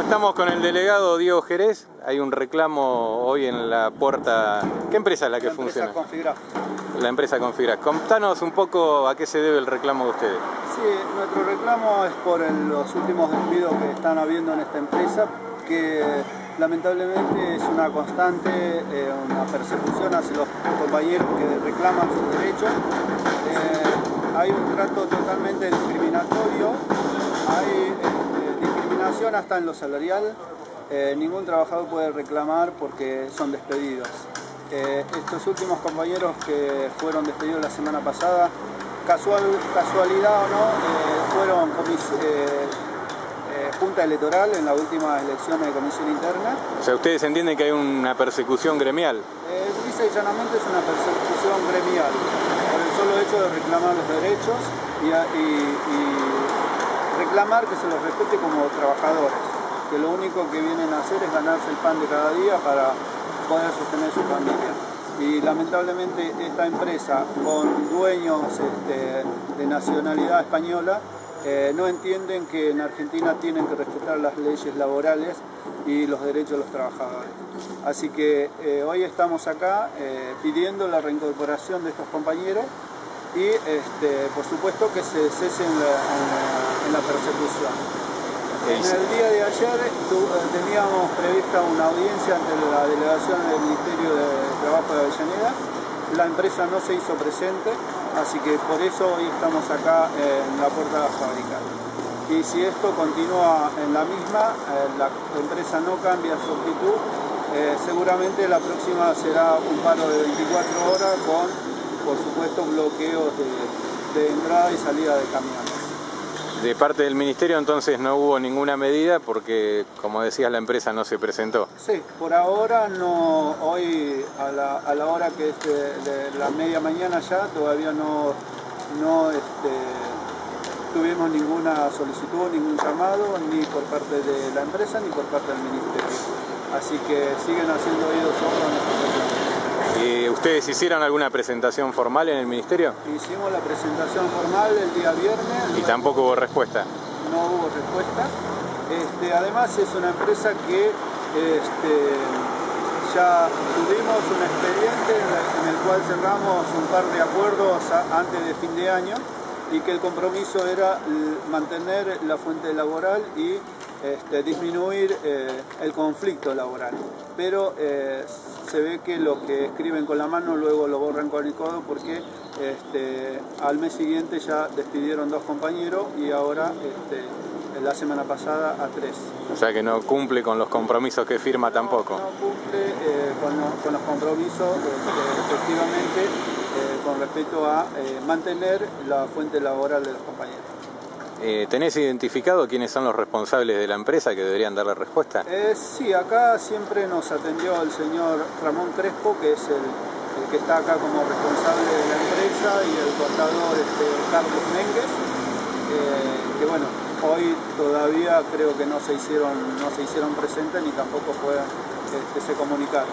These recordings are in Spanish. Bueno, estamos con el delegado Diego Jerez. Hay un reclamo hoy en la puerta. ¿Qué empresa es la que funciona? La empresa Configraf. La empresa Configraf. Contanos un poco a qué se debe el reclamo de ustedes. Sí, nuestro reclamo es por los últimos despidos que están habiendo en esta empresa, que lamentablemente es una constante, una persecución hacia los compañeros que reclaman sus derechos. Hay un trato totalmente discriminatorio, hay discriminación hasta en lo salarial. Ningún trabajador puede reclamar porque son despedidos. Estos últimos compañeros que fueron despedidos la semana pasada, casualidad o no, fueron junta electoral en las últimas elecciones de comisión interna. O sea, ¿ustedes entienden que hay una persecución gremial? Dice llanamente es una persecución gremial, por el solo hecho de reclamar los derechos y reclamar que se los respete como trabajadores, que lo único que vienen a hacer es ganarse el pan de cada día para poder sostener su familia. Y lamentablemente esta empresa, con dueños de nacionalidad española, no entienden que en Argentina tienen que respetar las leyes laborales y los derechos de los trabajadores. Así que hoy estamos acá pidiendo la reincorporación de estos compañeros y por supuesto que se cese en la persecución. En el día de ayer teníamos prevista una audiencia ante la delegación del Ministerio de Trabajo de Avellaneda. La empresa no se hizo presente, así que por eso hoy estamos acá en la puerta de la fábrica. Y si esto continúa en la misma, la empresa no cambia su actitud, seguramente la próxima será un paro de 24 horas con, por supuesto, bloqueos de entrada y salida de camiones. De parte del Ministerio entonces no hubo ninguna medida porque, como decías, la empresa no se presentó. Sí, por ahora no. Hoy a la hora que es de la media mañana ya todavía no tuvimos ninguna solicitud, ningún llamado, ni por parte de la empresa ni por parte del Ministerio. Así que siguen haciendo oídos sordos. ¿Y ustedes hicieron alguna presentación formal en el Ministerio? Hicimos la presentación formal el día viernes. ¿Y tampoco hubo respuesta? No hubo respuesta. Además es una empresa que ya tuvimos un expediente en el cual cerramos un par de acuerdos antes de fin de año y que el compromiso era mantener la fuente laboral y disminuir el conflicto laboral. Pero se ve que lo que escriben con la mano luego lo borran con el codo porque al mes siguiente ya despidieron 2 compañeros y ahora la semana pasada a 3. O sea que no cumple con los compromisos que firma tampoco. No cumple con los compromisos, efectivamente, con respecto a mantener la fuente laboral de los compañeros. ¿Tenés identificado quiénes son los responsables de la empresa que deberían dar la respuesta? Sí, acá siempre nos atendió el señor Ramón Crespo, que es el que está acá como responsable de la empresa, y el contador Carlos Menguez, que bueno, hoy todavía creo que no se hicieron presentes ni tampoco se comunicaron.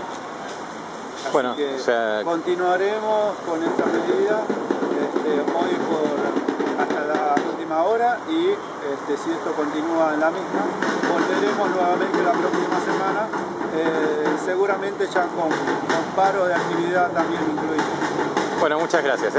Así bueno, que o sea, continuaremos con esta medida hoy hasta la última hora y si esto continúa en la misma, volveremos nuevamente la próxima semana, seguramente ya con paro de actividad también incluido. Bueno, muchas gracias.